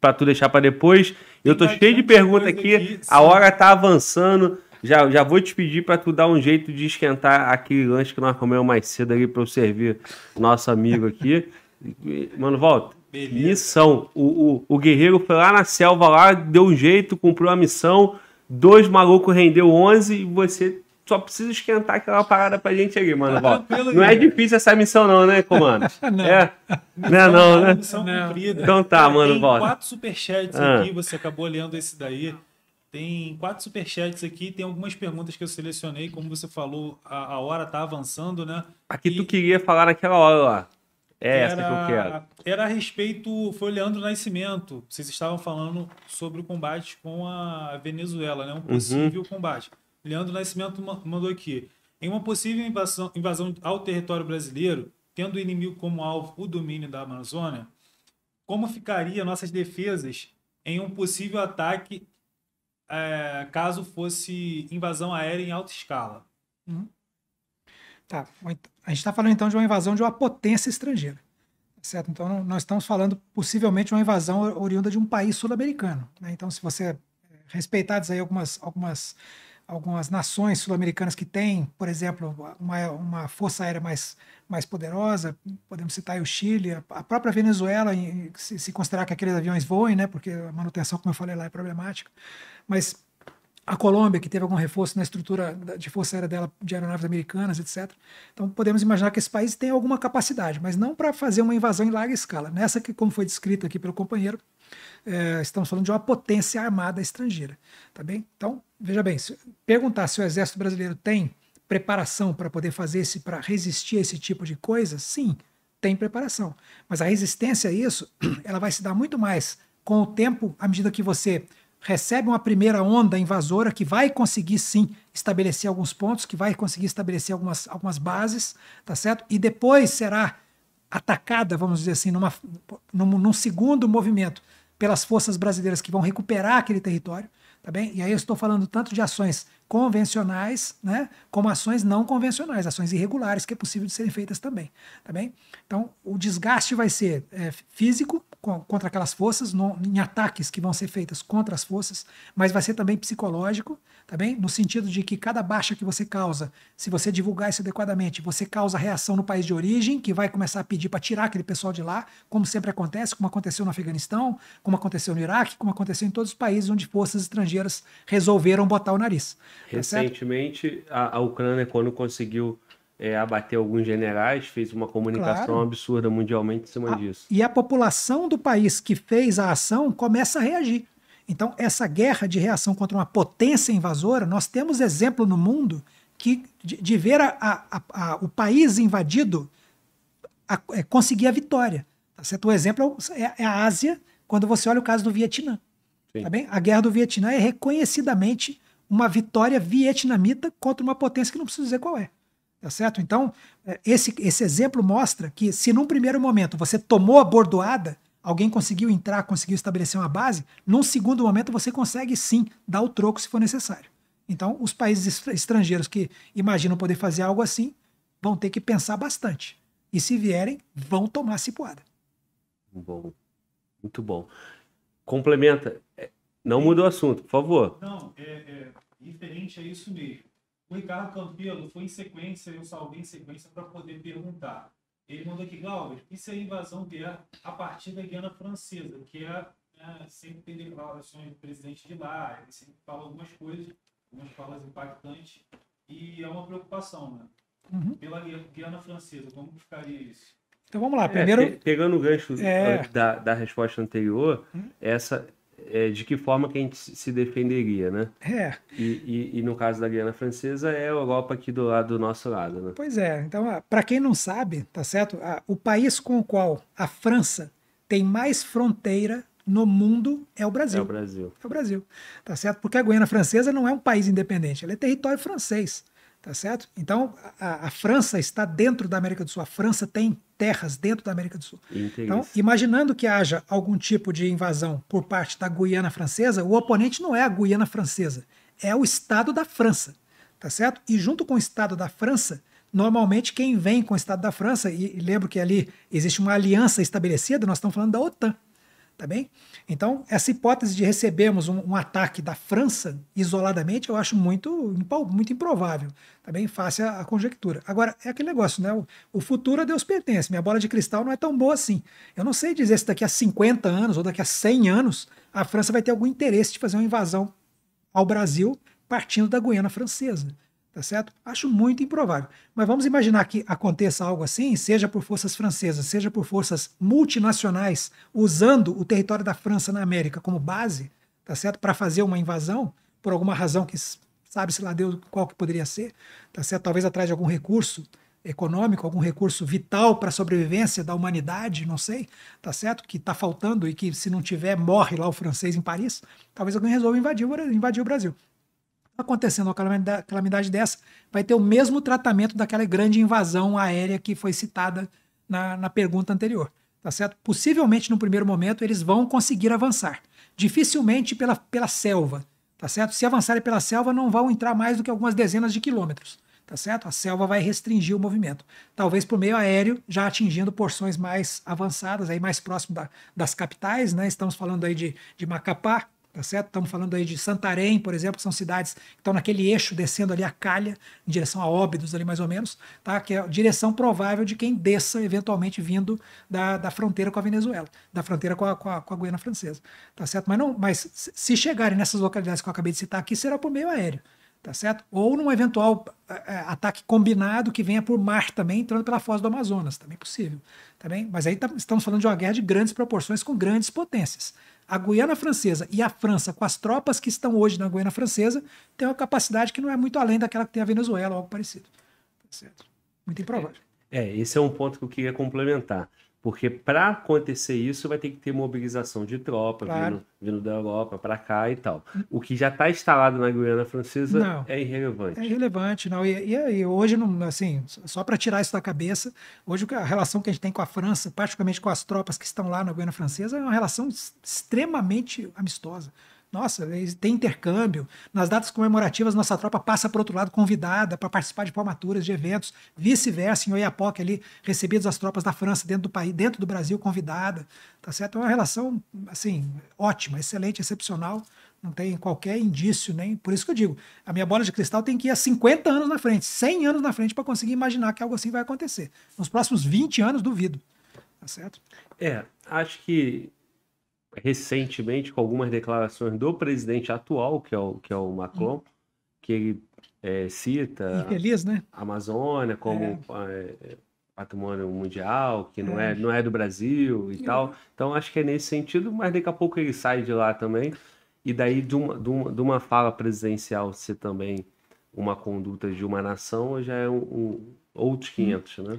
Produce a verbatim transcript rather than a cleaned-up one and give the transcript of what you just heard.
para tu deixar para depois. Eu tô cheio de pergunta aqui, aqui a hora tá avançando. Já, já vou te pedir para tu dar um jeito de esquentar aquele lanche que nós comemos mais cedo ali para eu servir nosso amigo aqui. Mano, volta. Beleza. Missão. O, o, o guerreiro foi lá na selva, lá, deu um jeito, cumpriu a missão. Dois malucos rendeu onze e você só precisa esquentar aquela parada pra gente ali, mano. Tá, não é difícil essa missão não, né, comando? Não. É? Não, não, é não, né? Missão cumprida. Então tá, é, mano, tem volta. Tem quatro superchats ah. aqui, você acabou lendo esse daí. Tem quatro superchats aqui, tem algumas perguntas que eu selecionei, como você falou, a, a hora tá avançando, né? Aqui e... tu queria falar naquela hora lá. É era, essa que eu quero. Era a respeito, foi o Leandro Nascimento, vocês estavam falando sobre o combate com a Venezuela, né? Um possível uhum. combate. Leandro Nascimento mandou aqui. Em uma possível invasão, invasão ao território brasileiro, tendo o inimigo como alvo o domínio da Amazônia, como ficariam nossas defesas em um possível ataque é, caso fosse invasão aérea em alta escala? Uhum. Tá, a gente está falando então de uma invasão de uma potência estrangeira, certo? Então nós estamos falando possivelmente de uma invasão oriunda de um país sul-americano, né? Então se você respeitar aí algumas, algumas, algumas nações sul-americanas que têm, por exemplo, uma, uma força aérea mais, mais poderosa, podemos citar aí o Chile, a própria Venezuela, se, se considerar que aqueles aviões voem, né? Porque a manutenção, como eu falei lá, é problemática, mas... A Colômbia, que teve algum reforço na estrutura de força aérea dela, de aeronaves americanas, etcétera. Então, podemos imaginar que esse país tem alguma capacidade, mas não para fazer uma invasão em larga escala. Nessa que, como foi descrito aqui pelo companheiro, é, estamos falando de uma potência armada estrangeira. Tá bem? Então, veja bem, se perguntar se o Exército Brasileiro tem preparação para poder fazer esse, para resistir a esse tipo de coisa, sim, tem preparação. Mas a resistência a isso, ela vai se dar muito mais com o tempo, à medida que você... recebe uma primeira onda invasora que vai conseguir sim estabelecer alguns pontos, que vai conseguir estabelecer algumas, algumas bases, tá certo? E depois será atacada, vamos dizer assim, numa, num, num segundo movimento pelas forças brasileiras que vão recuperar aquele território, tá bem? E aí eu estou falando tanto de ações convencionais, né, como ações não convencionais, ações irregulares que é possível de serem feitas também, tá bem? Então o desgaste vai ser é, físico, contra aquelas forças, no, em ataques que vão ser feitas contra as forças, mas vai ser também psicológico, tá bem? No sentido de que cada baixa que você causa, se você divulgar isso adequadamente, você causa reação no país de origem, que vai começar a pedir para tirar aquele pessoal de lá, como sempre acontece, como aconteceu no Afeganistão, como aconteceu no Iraque, como aconteceu em todos os países onde forças estrangeiras resolveram botar o nariz. Recentemente, tá a, a Ucrânia, quando conseguiu... É, abater alguns generais, fez uma comunicação claro. absurda mundialmente em cima a, disso. E a população do país que fez a ação começa a reagir. Então, essa guerra de reação contra uma potência invasora, nós temos exemplo no mundo que, de, de ver a, a, a, o país invadido a, é, conseguir a vitória. Tá certo? O exemplo é, é a Ásia, quando você olha o caso do Vietnã. Tá bem? A guerra do Vietnã é reconhecidamente uma vitória vietnamita contra uma potência que não preciso dizer qual é. Tá certo? Então, esse, esse exemplo mostra que se num primeiro momento você tomou a bordoada, alguém conseguiu entrar, conseguiu estabelecer uma base, num segundo momento você consegue sim dar o troco se for necessário. Então, os países estrangeiros que imaginam poder fazer algo assim vão ter que pensar bastante. E se vierem, vão tomar cipuada. Bom, muito bom. Complementa. Não mudou o assunto, por favor. Não, é, é diferente, é isso mesmo. O Ricardo Campelo foi em sequência, eu salvei em sequência para poder perguntar. Ele mandou aqui, Glauber, isso é invasão de a, a partir da Guiana Francesa, que é, né, sempre tem declarações do presidente de lá, ele sempre fala algumas coisas, algumas falas impactantes, e é uma preocupação, né? Uhum. Pela Guiana Francesa, como ficaria isso? Então vamos lá, primeiro... É, pe pegando o gancho é... da, da resposta anterior, uhum. essa... É, de que forma que a gente se defenderia, né? É. E, e, e no caso da Guiana Francesa, é a Europa aqui do lado do nosso lado, né? Pois é. Então, para quem não sabe, tá certo? O país com o qual a França tem mais fronteira no mundo é o Brasil. É o Brasil. É o Brasil, tá certo? Porque a Guiana Francesa não é um país independente, ela é território francês, tá certo? Então, a, a França está dentro da América do Sul, a França tem terras dentro da América do Sul. Entendi. Então, imaginando que haja algum tipo de invasão por parte da Guiana Francesa, o oponente não é a Guiana Francesa, é o Estado da França, tá certo? E junto com o Estado da França, normalmente quem vem com o Estado da França, e, e lembro que ali existe uma aliança estabelecida, nós estamos falando da OTAN, tá bem? Então, essa hipótese de recebermos um, um ataque da França isoladamente, eu acho muito, muito improvável, tá bem? Face à conjectura. Agora, é aquele negócio, né? O, o futuro a Deus pertence, minha bola de cristal não é tão boa assim. Eu não sei dizer se daqui a cinquenta anos ou daqui a cem anos a França vai ter algum interesse de fazer uma invasão ao Brasil partindo da Guiana Francesa, tá certo? Acho muito improvável. Mas vamos imaginar que aconteça algo assim, seja por forças francesas, seja por forças multinacionais, usando o território da França na América como base, tá certo? Para fazer uma invasão, por alguma razão que sabe-se lá Deus qual que poderia ser, tá certo? Talvez atrás de algum recurso econômico, algum recurso vital para a sobrevivência da humanidade, não sei, tá certo? Que está faltando e que se não tiver morre lá o francês em Paris, talvez alguém resolva invadir, invadir o Brasil. Acontecendo uma calamidade, calamidade dessa, vai ter o mesmo tratamento daquela grande invasão aérea que foi citada na, na pergunta anterior, tá certo? Possivelmente, no primeiro momento, eles vão conseguir avançar. Dificilmente pela, pela selva, tá certo? Se avançarem pela selva, não vão entrar mais do que algumas dezenas de quilômetros, tá certo? A selva vai restringir o movimento. Talvez por meio aéreo, já atingindo porções mais avançadas, aí mais próximo da, das capitais, né? Estamos falando aí de, de Macapá, tá certo? Estamos falando aí de Santarém, por exemplo, que são cidades que estão naquele eixo descendo ali a Calha, em direção a Óbidos ali mais ou menos, tá? Que é a direção provável de quem desça eventualmente vindo da, da fronteira com a Venezuela, da fronteira com a, com a, com a Guiana Francesa, tá certo? Mas, não, mas se chegarem nessas localidades que eu acabei de citar aqui, será por meio aéreo, tá certo? Ou num eventual é, ataque combinado que venha por mar também, entrando pela Foz do Amazonas, também possível, tá bem? Mas aí tá, estamos falando de uma guerra de grandes proporções com grandes potências. A Guiana Francesa e a França, com as tropas que estão hoje na Guiana Francesa, tem uma capacidade que não é muito além daquela que tem a Venezuela ou algo parecido. Certo? Muito improvável. É, é, esse é um ponto que eu queria complementar. Porque para acontecer isso, vai ter que ter mobilização de tropa, claro, vindo, vindo da Europa para cá e tal. O que já está instalado na Guiana Francesa não, é irrelevante. É irrelevante, não. E, e, e hoje, não, assim, só para tirar isso da cabeça, hoje a relação que a gente tem com a França, particularmente com as tropas que estão lá na Guiana Francesa, é uma relação extremamente amistosa. Nossa, tem intercâmbio. Nas datas comemorativas, nossa tropa passa para outro lado convidada para participar de formaturas, de eventos, vice-versa, em Oiapoque ali, recebidas as tropas da França dentro do país, dentro do Brasil, convidada, tá certo? É uma relação, assim, ótima, excelente, excepcional, não tem qualquer indício, nem, por isso que eu digo, a minha bola de cristal tem que ir a cinquenta anos na frente, cem anos na frente para conseguir imaginar que algo assim vai acontecer. Nos próximos vinte anos, duvido, tá certo? É, acho que recentemente, com algumas declarações do presidente atual, que é o, que é o Macron, hum. que ele é, cita Infeliz, né? a Amazônia como é. É, patrimônio mundial, que é. não, é, não é do Brasil e é. tal. Então, acho que é nesse sentido, mas daqui a pouco ele sai de lá também. E daí, de uma, de uma, de uma fala presidencial ser também uma conduta de uma nação, já é um, um outros quinhentos, hum. né?